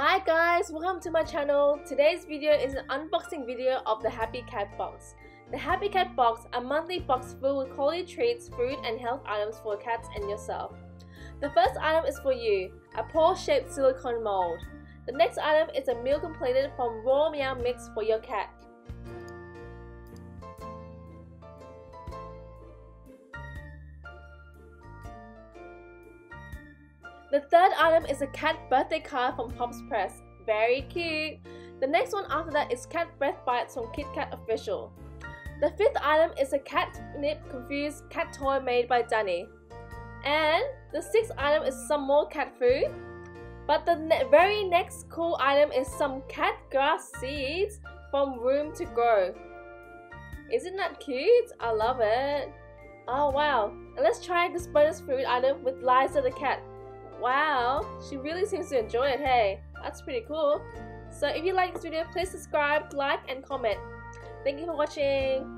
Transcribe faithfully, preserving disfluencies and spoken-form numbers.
Hi guys, welcome to my channel. Today's video is an unboxing video of the Happy Cat Box. The Happy Cat Box, a monthly box filled with quality treats, food and health items for cats and yourself. The first item is for you, a paw-shaped silicone mold. The next item is a meal completed from Raw Meow Mix for your cat. The third item is a cat birthday card from Popsy Press. Very cute! The next one after that is cat breath bites from KitKat Official. The fifth item is a cat nip confused cat toy made by Danny. And the sixth item is some more cat food. But the ne very next cool item is some cat grass seeds from Room to Grow. Isn't that cute? I love it! Oh wow! And let's try this bonus food item with Liza the cat. Wow, she really seems to enjoy it, hey? That's pretty cool. So if you like this video, please subscribe, like and comment. Thank you for watching.